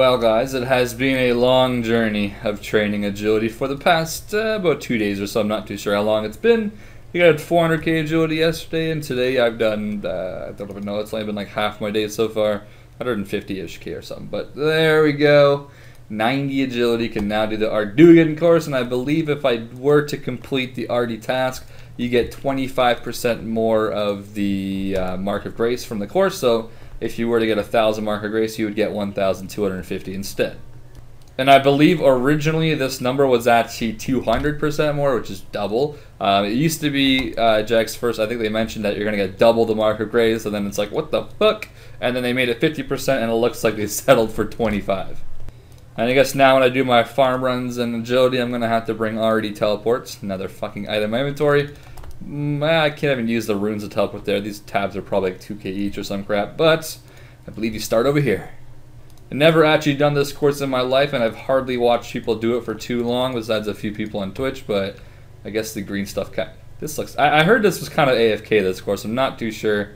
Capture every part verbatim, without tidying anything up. Well guys, it has been a long journey of training agility for the past uh, about two days or so. I'm not too sure how long it's been. You got four hundred K agility yesterday, and today I've done, uh, I don't even know, it's only been like half my day so far, one hundred fifty-ish K or something. But there we go, ninety agility, can now do the Ardugan course, and I believe if I were to complete the Ardy task, you get twenty-five percent more of the uh, Mark of Grace from the course. So if you were to get a thousand Mark of Grace, you would get one thousand two hundred fifty instead. And I believe originally this number was actually two hundred percent more, which is double. Uh, it used to be uh, Jack's first, I think they mentioned that you're going to get double the Mark of Grace, and then it's like, what the fuck? And then they made it fifty percent, and it looks like they settled for twenty-five. And I guess now when I do my farm runs and agility, I'm going to have to bring R D teleports, another fucking item in my inventory. I can't even use the runes to teleport there. These tabs are probably like two K each or some crap, but I believe you start over here. I've never actually done this course in my life, and I've hardly watched people do it for too long, besides a few people on Twitch, but I guess the green stuff kind of, this looks, I, I heard this was kind of A F K, this course. I'm not too sure.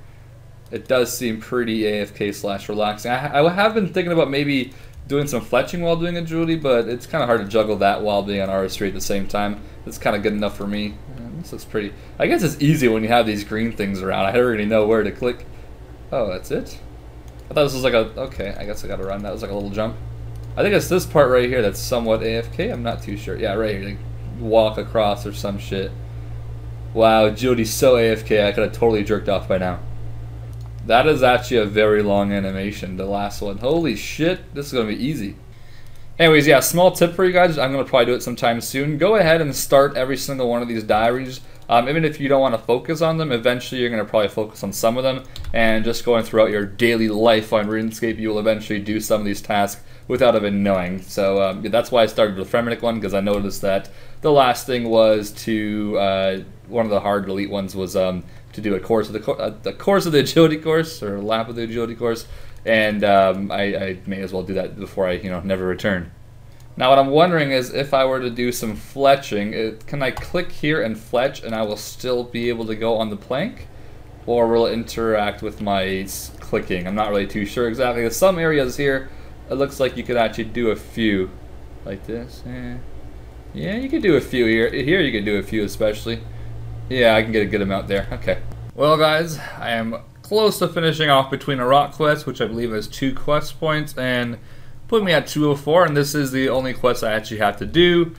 It does seem pretty A F K slash relaxing. I, I have been thinking about maybe doing some fletching while doing agility, but it's kind of hard to juggle that while being on R S three at the same time. It's kind of good enough for me. This looks pretty. I guess it's easy when you have these green things around. I don't really know where to click. Oh, that's it? I thought this was like a... Okay, I guess I gotta run. That was like a little jump. I think it's this part right here that's somewhat A F K. I'm not too sure. Yeah, right here. Like, walk across or some shit. Wow, agility's so A F K. I could have totally jerked off by now. That is actually a very long animation, the last one. Holy shit, this is gonna be easy. Anyways, yeah, small tip for you guys, I'm going to probably do it sometime soon. Go ahead and start every single one of these diaries. Um, even if you don't want to focus on them, eventually you're going to probably focus on some of them. And just going throughout your daily life on RuneScape, you will eventually do some of these tasks without even knowing. So um, yeah, that's why I started with the Fremenic one, because I noticed that the last thing was to, uh, one of the hard delete ones was um, to do a course of the, co uh, the course of the agility course, or a lap of the agility course. And um, I, I may as well do that before I, you know, never return. Now what I'm wondering is if I were to do some fletching, it, can I click here and fletch and I will still be able to go on the plank? Or will it interact with my clicking? I'm not really too sure exactly. There's some areas here, it looks like you could actually do a few. Like this, eh. Yeah, you could do a few here. Here you could do a few especially. Yeah, I can get a good amount there, okay. Well guys, I am close to finishing off Between a Rock quest, which I believe has two quest points, and put me at two oh four, and this is the only quest I actually have to do.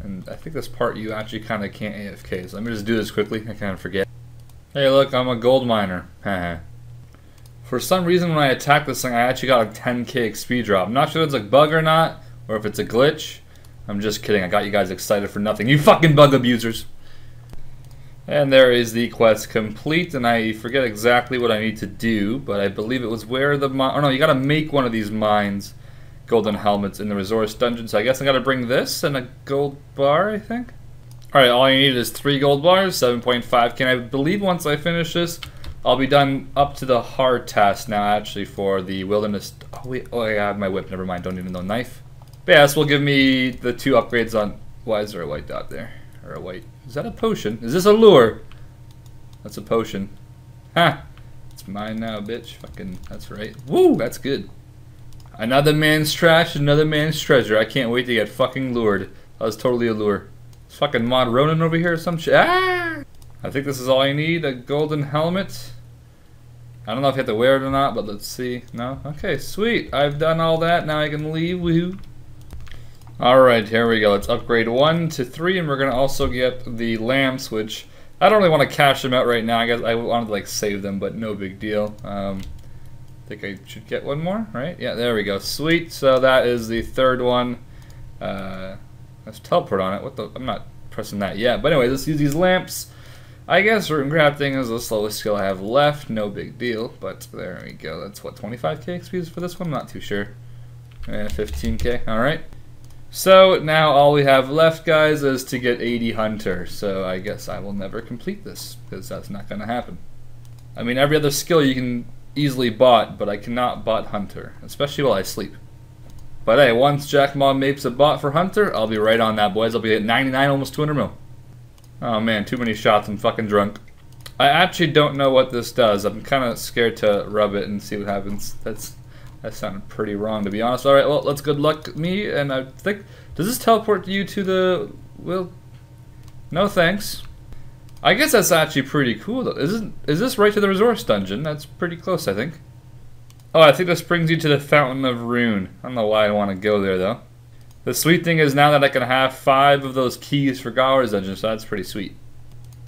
And I think this part you actually kind of can't A F K, so let me just do this quickly, I kind of forget. Hey look, I'm a gold miner. For some reason when I attacked this thing, I actually got a ten K X P drop. I'm not sure if it's a bug or not, or if it's a glitch. I'm just kidding, I got you guys excited for nothing. You fucking bug abusers! And there is the quest complete, and I forget exactly what I need to do, but I believe it was where the mine... Oh no, you gotta make one of these mines, golden helmets, in the resource dungeon, so I guess I gotta bring this and a gold bar, I think? Alright, all you need is three gold bars, seven point five K, and I believe once I finish this, I'll be done up to the hard task now, actually, for the wilderness... Oh wait, oh yeah, I have my whip, never mind, don't even know knife. But yeah, this will give me the two upgrades on... Why is there a white dot there? Or a white... Is that a potion? Is this a lure? That's a potion. Ha! It's mine now, bitch. Fucking, that's right. Woo! That's good. Another man's trash, another man's treasure. I can't wait to get fucking lured. That was totally a lure. It's fucking Mod Ronin over here or some shit. Ah! I think this is all I need. A golden helmet. I don't know if you have to wear it or not, but let's see. No? Okay, sweet. I've done all that. Now I can leave. Woohoo. Alright, here we go. Let's upgrade one to three, and we're going to also get the lamps, which I don't really want to cash them out right now. I guess I wanted to like save them, but no big deal. Um, I think I should get one more, right? Yeah, there we go. Sweet. So that is the third one. Uh, let's teleport on it. What the? I'm not pressing that yet. But anyway, let's use these lamps. I guess rune crafting is the slowest skill I have left. No big deal, but there we go. That's what, twenty-five K X P for this one? I'm not too sure. And fifteen K. Alright. So now all we have left, guys, is to get eighty Hunter, so I guess I will never complete this, because that's not going to happen. I mean, every other skill you can easily bot, but I cannot bot Hunter, especially while I sleep. But hey, once Jack Ma makes a bot for Hunter, I'll be right on that, boys. I'll be at ninety-nine, almost two hundred mil. Oh man, too many shots, I'm fucking drunk. I actually don't know what this does, I'm kind of scared to rub it and see what happens. That's That sounded pretty wrong, to be honest. All right, well, let's good luck me, and I think... Does this teleport you to the... Well... No, thanks. I guess that's actually pretty cool, though. Is, it, is this right to the resource dungeon? That's pretty close, I think. Oh, I think this brings you to the Fountain of Rune. I don't know why I want to go there, though. The sweet thing is now that I can have five of those keys for Gower's dungeon, so that's pretty sweet.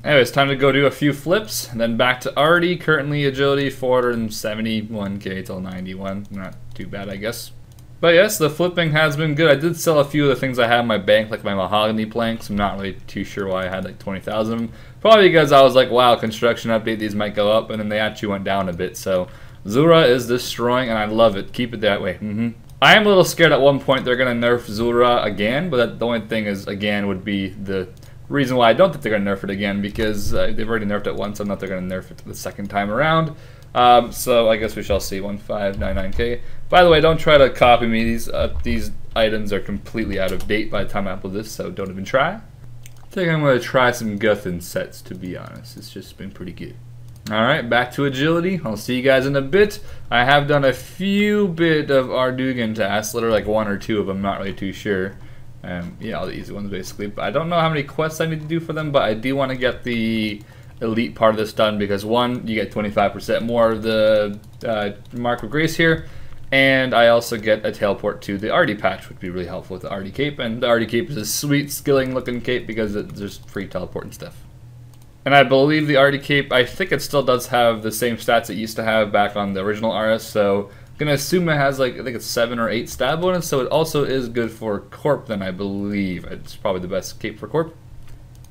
Anyways, time to go do a few flips, and then back to Arty. Currently agility four hundred seventy-one K till ninety-one. Not too bad, I guess. But yes, the flipping has been good. I did sell a few of the things I had in my bank, like my mahogany planks. I'm not really too sure why I had like twenty thousand of them. Probably because I was like, wow, construction update, these might go up, and then they actually went down a bit, so... Zura is destroying, and I love it. Keep it that way. Mm-hmm. I am a little scared at one point they're going to nerf Zura again, but that, the only thing is, again, would be the reason why I don't think they're going to nerf it again, because uh, they've already nerfed it once. I'm not they're going to nerf it the second time around. Um, so I guess we shall see. one five nine nine K. By the way, don't try to copy me. These, uh, these items are completely out of date by the time I upload this, so don't even try. I think I'm going to try some Guthin sets, to be honest. It's just been pretty good. Alright, back to agility. I'll see you guys in a bit. I have done a few bit of Ardugan tasks, literally like one or two of them, not really too sure. Um, yeah, all the easy ones basically. But I don't know how many quests I need to do for them, but I do want to get the elite part of this done because one, you get twenty-five percent more of the uh, Mark of Grace here, and I also get a teleport to the Arty patch, which would be really helpful with the Arty cape, and the Arty cape is a sweet skilling looking cape because it, there's free teleport and stuff. And I believe the Arty cape, I think it still does have the same stats it used to have back on the original R S, so I'm going to assume it has like, I think it's seven or eight stab bonus, so it also is good for Corp then, I believe. It's probably the best cape for Corp.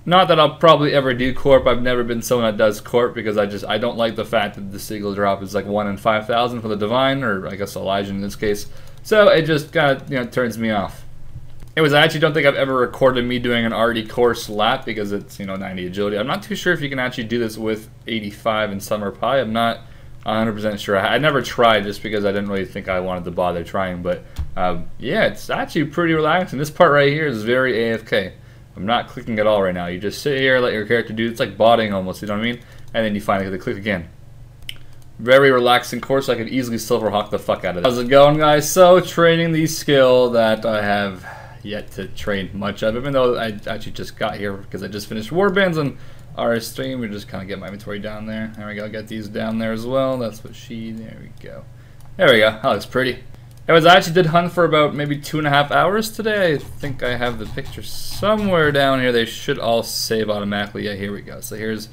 Not that I'll probably ever do Corp, I've never been someone that does Corp because I just, I don't like the fact that the Sigil drop is like one in five thousand for the Divine, or I guess Elijah in this case, so it just kind of, you know, turns me off. Anyways, I actually don't think I've ever recorded me doing an Arty course lap because it's, you know, ninety agility. I'm not too sure if you can actually do this with eighty-five and Summer Pie. I'm not one hundred percent sure. I never tried just because I didn't really think I wanted to bother trying. But, um, yeah, it's actually pretty relaxing. This part right here is very A F K. I'm not clicking at all right now. You just sit here, let your character do. It's like botting almost, you know what I mean? And then you finally get to click again. Very relaxing course, I could easily Silverhawk the fuck out of it. How's it going, guys? So, training the skill that I have... yet to train much of, even though I actually just got here because I just finished Warbands on R S three. We just kind of get my inventory down there. There we go, get these down there as well. That's what she, there we go. There we go, that looks pretty. Anyways, I actually did hunt for about maybe two and a half hours today. I think I have the picture somewhere down here. They should all save automatically. Yeah, here we go. So here's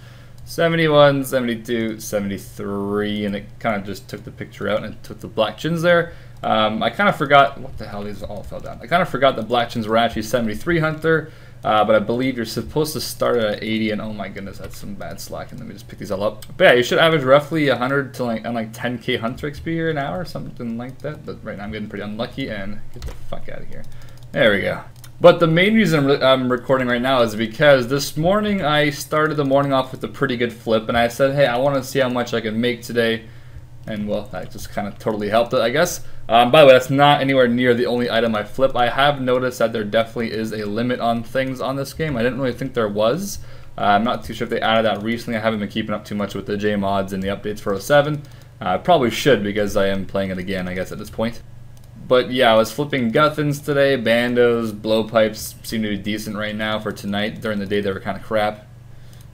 seventy-one, seventy-two, seventy-three, and it kind of just took the picture out and it took the black chins there. Um, I kind of forgot, what the hell, these all fell down. I kind of forgot the black chins were actually seventy-three Hunter, uh, but I believe you're supposed to start at eighty, and oh my goodness, that's some bad slacking. Let me just pick these all up. But yeah, you should average roughly one hundred to like, and like ten K Hunter X P an hour, something like that, but right now I'm getting pretty unlucky, and get the fuck out of here. There we go. But the main reason I'm recording right now is because this morning I started the morning off with a pretty good flip, and I said, hey, I want to see how much I can make today. And well, that just kind of totally helped it, I guess. Um, by the way, that's not anywhere near the only item I flip. I have noticed that there definitely is a limit on things on this game. I didn't really think there was. Uh, I'm not too sure if they added that recently. I haven't been keeping up too much with the J mods and the updates for oh seven. I uh, probably should because I am playing it again, I guess, at this point. But yeah, I was flipping Guthins today. Bandos, blowpipes seem to be decent right now for tonight. During the day, they were kind of crap.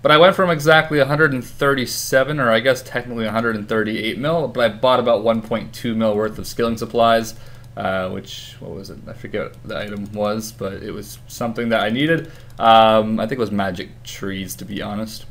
But I went from exactly one hundred thirty-seven, or I guess technically one hundred thirty-eight mil, but I bought about one point two mil worth of skilling supplies, uh, which, what was it? I forget what the item was, but it was something that I needed. Um, I think it was magic trees, to be honest.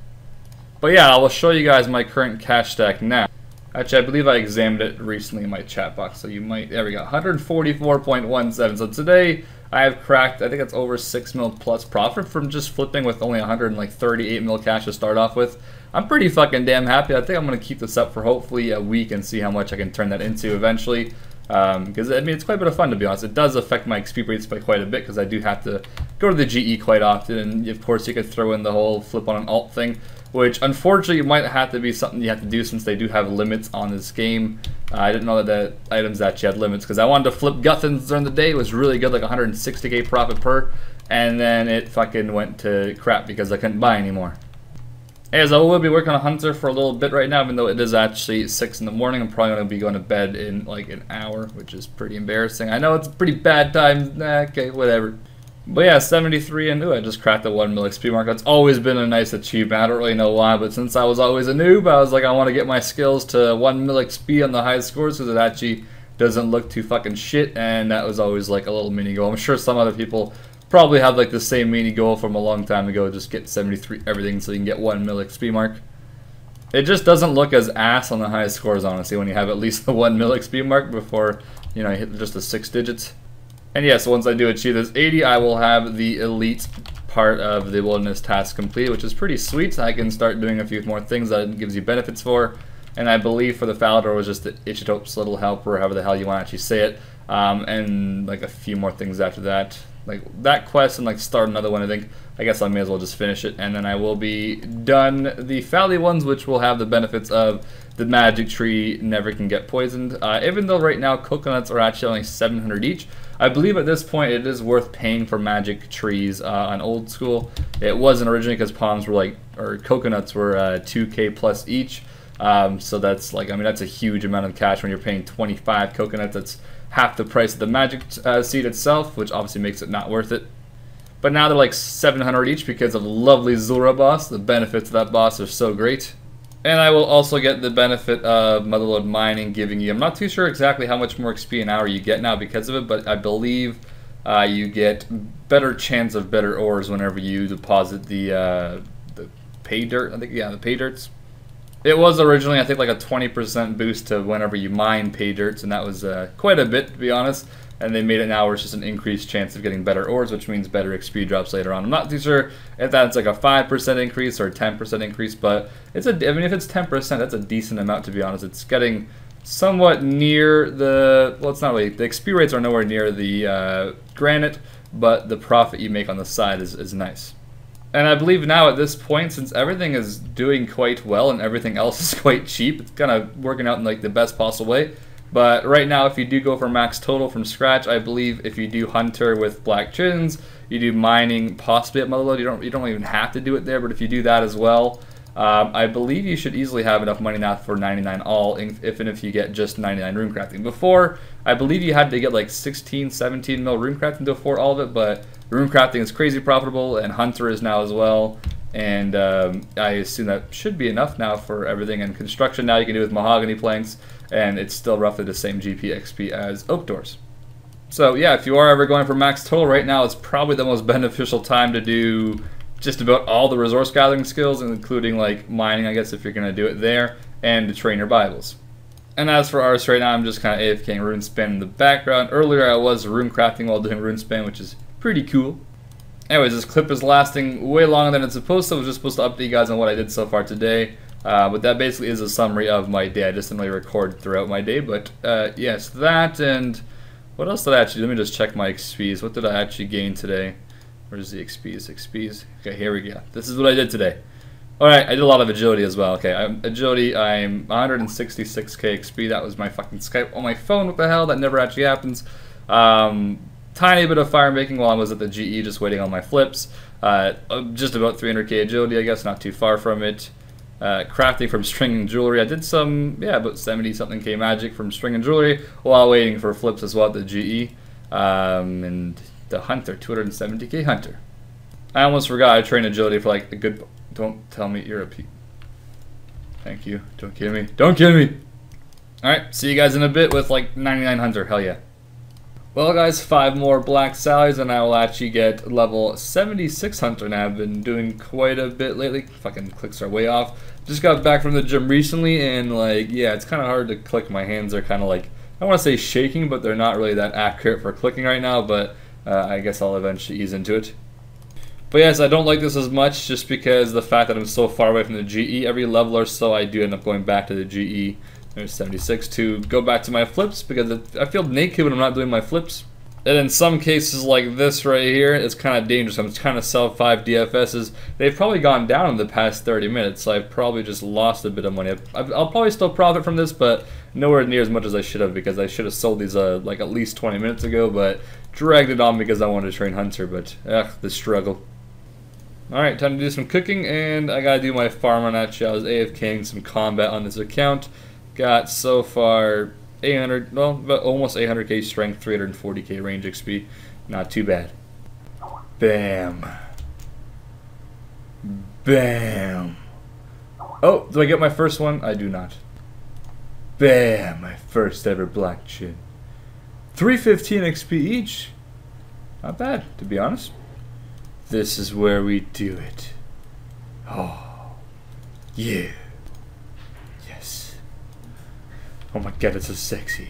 But yeah, I will show you guys my current cash stack now. Actually, I believe I examined it recently in my chat box, so you might, there we go, one hundred forty-four point one seven. So today, I have cracked, I think it's over six mil plus profit from just flipping with only one hundred thirty-eight mil cash to start off with. I'm pretty fucking damn happy. I think I'm going to keep this up for hopefully a week and see how much I can turn that into eventually. Because, um, I mean, it's quite a bit of fun, to be honest. It does affect my X P rates by quite a bit because I do have to go to the G E quite often. And, of course, you could throw in the whole flip on an alt thing, which, unfortunately, might have to be something you have to do since they do have limits on this game. Uh, I didn't know that the items actually had limits because I wanted to flip Guthins during the day. It was really good, like one hundred sixty K profit per, and then it fucking went to crap because I couldn't buy anymore. Anyways, I will be working on Hunter for a little bit right now, even though it is actually six in the morning. I'm probably going to be going to bed in like an hour, which is pretty embarrassing. I know it's a pretty bad time. Nah, okay, whatever. But yeah, seventy-three, and ooh, I just cracked the one mil X P mark. That's always been a nice achievement. I don't really know why, but since I was always a noob, I was like, I want to get my skills to one mil X P on the highest scores because it actually doesn't look too fucking shit, and that was always like a little mini goal. I'm sure some other people probably have like the same mini goal from a long time ago, just get seventy-three everything so you can get one mil X P mark. It just doesn't look as ass on the highest scores, honestly, when you have at least the one mil X P mark before, you know, you hit just the six digits. And yes, once I do achieve this eighty, I will have the elite part of the wilderness task complete, which is pretty sweet. I can start doing a few more things that it gives you benefits for. And I believe for the Falador was just the Ichitope's little helper, however the hell you want to actually say it. Um, and like a few more things after that. Like that quest and like start another one, I think. I guess I may as well just finish it. And then I will be done the Fally ones, which will have the benefits of the magic tree never can get poisoned. Uh, even though right now coconuts are actually only seven hundred each. I believe at this point it is worth paying for magic trees uh, on old school. It wasn't originally because palms were like, or coconuts were uh, two K plus each. Um, so that's like, I mean, that's a huge amount of cash when you're paying twenty-five coconuts. That's half the price of the magic uh, seed itself, which obviously makes it not worth it. But now they're like seven hundred each because of lovely Zulrah boss. The benefits of that boss are so great. And I will also get the benefit of Motherlode mining giving you, I'm not too sure exactly how much more X P an hour you get now because of it, but I believe uh, you get better chance of better ores whenever you deposit the, uh, the pay dirt, I think, yeah, the pay dirts. It was originally, I think, like a twenty percent boost to whenever you mine pay dirts, and that was uh, quite a bit, to be honest. And they made it now where it's just an increased chance of getting better ores, which means better X P drops later on. I'm not too sure if that's like a five percent increase or a ten percent increase, but it's a, I mean, if it's ten percent, that's a decent amount, to be honest. It's getting somewhat near the, well, it's not really, the X P rates are nowhere near the uh, granite, but the profit you make on the side is, is nice. And I believe now at this point, since everything is doing quite well and everything else is quite cheap, it's kind of working out in like the best possible way. But right now, if you do go for max total from scratch, I believe if you do Hunter with Black Chins, you do mining possibly at Motherlode. You don't you don't even have to do it there, but if you do that as well, um, I believe you should easily have enough money now for ninety-nine all, if and if you get just ninety-nine runecrafting. Before, I believe you had to get like sixteen, seventeen mil runecrafting to afford all of it, but runecrafting is crazy profitable, and Hunter is now as well, and um, I assume that should be enough now for everything. And construction now you can do with mahogany planks, and it's still roughly the same G P X P as oak doors. So yeah, if you are ever going for max total right now, it's probably the most beneficial time to do just about all the resource gathering skills, including like mining, I guess, if you're going to do it there, and to train your Bibles. And as for Rs right now, I'm just kind of AFKing rune spin in the background. Earlier I was rune crafting while doing rune spin, which is pretty cool. Anyways, this clip is lasting way longer than it's supposed to. I was just supposed to update you guys on what I did so far today. Uh, but that basically is a summary of my day. I just didn't really record throughout my day. But uh, yes, that and what else did I actually do? Let me just check my X Ps. What did I actually gain today? Where's the X Ps? X Ps. Okay, here we go. This is what I did today. Alright, I did a lot of agility as well. Okay, I'm, agility, I'm one hundred sixty-six K X P. That was my fucking Skype on my phone. What the hell? That never actually happens. Um... Tiny bit of fire making while I was at the G E, just waiting on my flips. Uh, just about three hundred K agility, I guess, not too far from it. Uh, crafting from string and jewelry. I did some, yeah, about seventy something K magic from string and jewelry while waiting for flips as well at the G E. Um, and the Hunter, two hundred seventy K Hunter. I almost forgot I trained agility for like a good. Don't tell me you're a P. Thank you. Don't kill me. Don't kill me! Alright, see you guys in a bit with like ninety-nine Hunter. Hell yeah. Well guys, five more black sallies and I will actually get level seventy-six Hunter, and I've been doing quite a bit lately. Fucking clicks are way off. Just got back from the gym recently, and like, yeah, it's kind of hard to click. My hands are kind of like, I want to say shaking, but they're not really that accurate for clicking right now, but uh, I guess I'll eventually ease into it. But yes, I don't like this as much just because the fact that I'm so far away from the G E. Every level or so I do end up going back to the G E. There's seventy-six to go back to my flips because I feel naked when I'm not doing my flips. And in some cases like this right here, it's kind of dangerous. I'm trying to sell five D F Ss. They've probably gone down in the past thirty minutes, so I've probably just lost a bit of money. I'll probably still profit from this, but nowhere near as much as I should have, because I should have sold these uh, like at least twenty minutes ago, but dragged it on because I wanted to train Hunter, but ugh, the struggle. Alright, time to do some cooking, and I gotta do my farm on actually. I was AFKing some combat on this account. Got so far eight hundred, well, but almost eight hundred K strength, three hundred forty K range X P. Not too bad. Bam. Bam. Oh, do I get my first one? I do not. Bam, my first ever black chin. three fifteen X P each. Not bad, to be honest. This is where we do it. Oh, yeah. Yes. Oh my god, it's so sexy.